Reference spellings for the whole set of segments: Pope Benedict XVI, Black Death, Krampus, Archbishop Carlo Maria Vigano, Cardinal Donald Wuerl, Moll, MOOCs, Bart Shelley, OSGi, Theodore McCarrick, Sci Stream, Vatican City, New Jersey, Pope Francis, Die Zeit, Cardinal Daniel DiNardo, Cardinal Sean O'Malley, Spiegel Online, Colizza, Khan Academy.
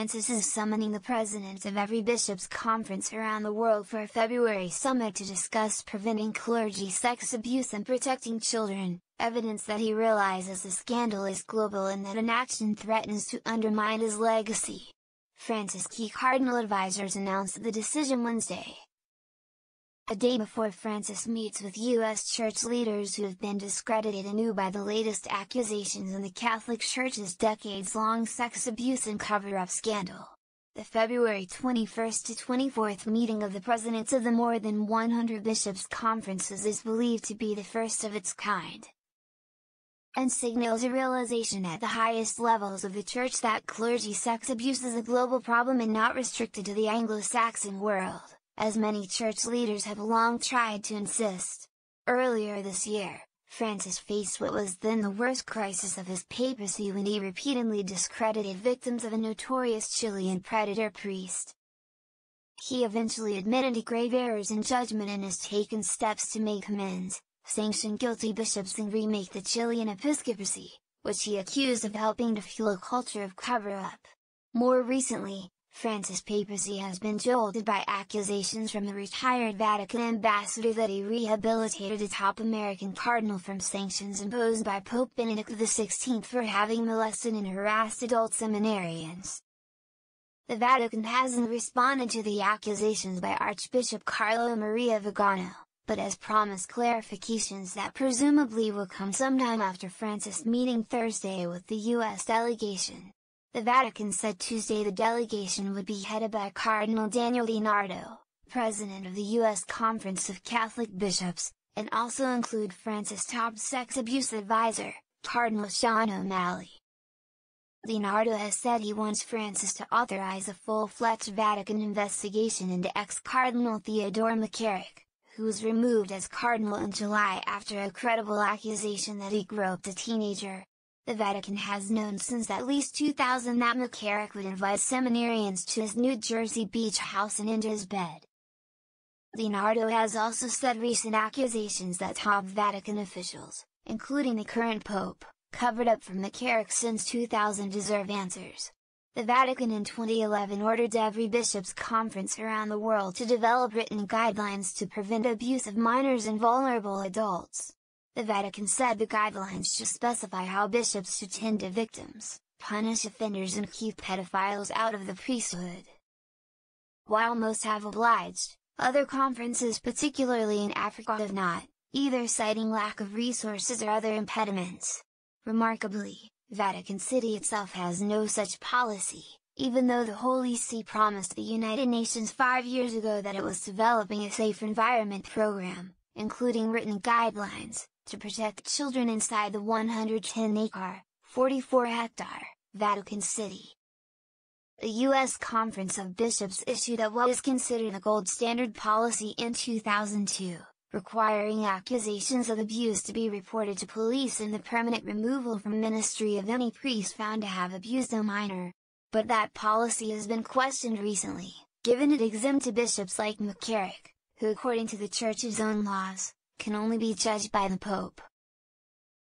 Francis is summoning the presidents of every bishops' conference around the world for a February summit to discuss preventing clergy sex abuse and protecting children, evidence that he realizes the scandal is global and that inaction threatens to undermine his legacy. Francis' key cardinal advisors announced the decision Wednesday, a day before Francis meets with U.S. church leaders who have been discredited anew by the latest accusations in the Catholic Church's decades-long sex abuse and cover-up scandal. The February 21st to 24th meeting of the presidents of the more than 100 bishops' conferences is believed to be the first of its kind, and signals a realization at the highest levels of the Church that clergy sex abuse is a global problem and not restricted to the Anglo-Saxon world, as many church leaders have long tried to insist. Earlier this year, Francis faced what was then the worst crisis of his papacy when he repeatedly discredited victims of a notorious Chilean predator priest. He eventually admitted to grave errors in judgment and has taken steps to make amends, sanction guilty bishops and remake the Chilean episcopacy, which he accused of helping to fuel a culture of cover-up. More recently, Francis' papacy has been jolted by accusations from the retired Vatican ambassador that he rehabilitated a top American cardinal from sanctions imposed by Pope Benedict XVI for having molested and harassed adult seminarians. The Vatican hasn't responded to the accusations by Archbishop Carlo Maria Vigano, but has promised clarifications that presumably will come sometime after Francis' meeting Thursday with the U.S. delegation. The Vatican said Tuesday the delegation would be headed by Cardinal Daniel DiNardo, president of the U.S. Conference of Catholic Bishops, and also include Francis' top sex abuse advisor, Cardinal Sean O'Malley. DiNardo has said he wants Francis to authorize a full-fledged Vatican investigation into ex-Cardinal Theodore McCarrick, who was removed as cardinal in July after a credible accusation that he groped a teenager. The Vatican has known since at least 2000 that McCarrick would invite seminarians to his New Jersey beach house and into his bed. DiNardo has also said recent accusations that top Vatican officials, including the current Pope, covered up for McCarrick since 2000 deserve answers. The Vatican in 2011 ordered every bishops' conference around the world to develop written guidelines to prevent abuse of minors and vulnerable adults. The Vatican said the guidelines should specify how bishops should tend to victims, punish offenders and keep pedophiles out of the priesthood. While most have obliged, other conferences, particularly in Africa, have not, either citing lack of resources or other impediments. Remarkably, Vatican City itself has no such policy, even though the Holy See promised the United Nations 5 years ago that it was developing a safe environment program, including written guidelines, to protect children inside the 110-acre, 44-hectare, Vatican City. The U.S. Conference of Bishops issued at what is considered a gold standard policy in 2002, requiring accusations of abuse to be reported to police and the permanent removal from ministry of any priest found to have abused a minor. But that policy has been questioned recently, given it exempted bishops like McCarrick, who according to the Church's own laws, can only be judged by the Pope.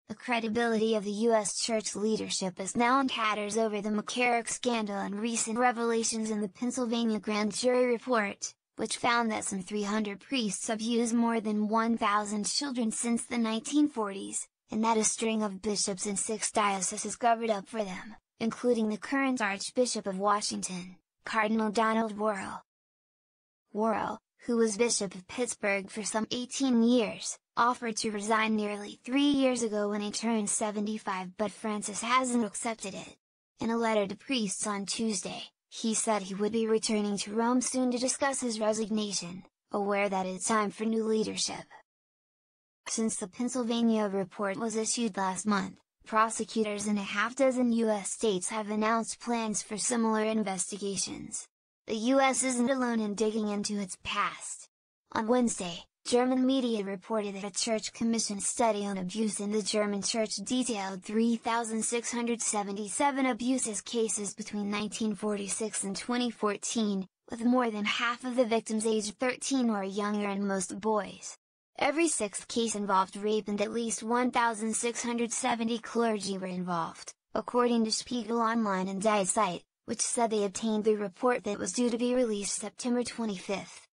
The credibility of the U.S. Church leadership is now in tatters over the McCarrick scandal and recent revelations in the Pennsylvania grand jury report, which found that some 300 priests abused more than 1,000 children since the 1940s, and that a string of bishops in 6 dioceses covered up for them, including the current Archbishop of Washington, Cardinal Donald Wuerl. Wuerl, who was Bishop of Pittsburgh for some 18 years, offered to resign nearly 3 years ago when he turned 75, but Francis hasn't accepted it. In a letter to priests on Tuesday, he said he would be returning to Rome soon to discuss his resignation, aware that it's time for new leadership. Since the Pennsylvania report was issued last month, prosecutors in a half-dozen U.S. states have announced plans for similar investigations. The U.S. isn't alone in digging into its past. On Wednesday, German media reported that a church commission study on abuse in the German church detailed 3,677 abuses cases between 1946 and 2014, with more than half of the victims aged 13 or younger and most boys. Every 6th case involved rape and at least 1,670 clergy were involved, according to Spiegel Online and Die Zeit, which said they obtained the report that was due to be released September 25.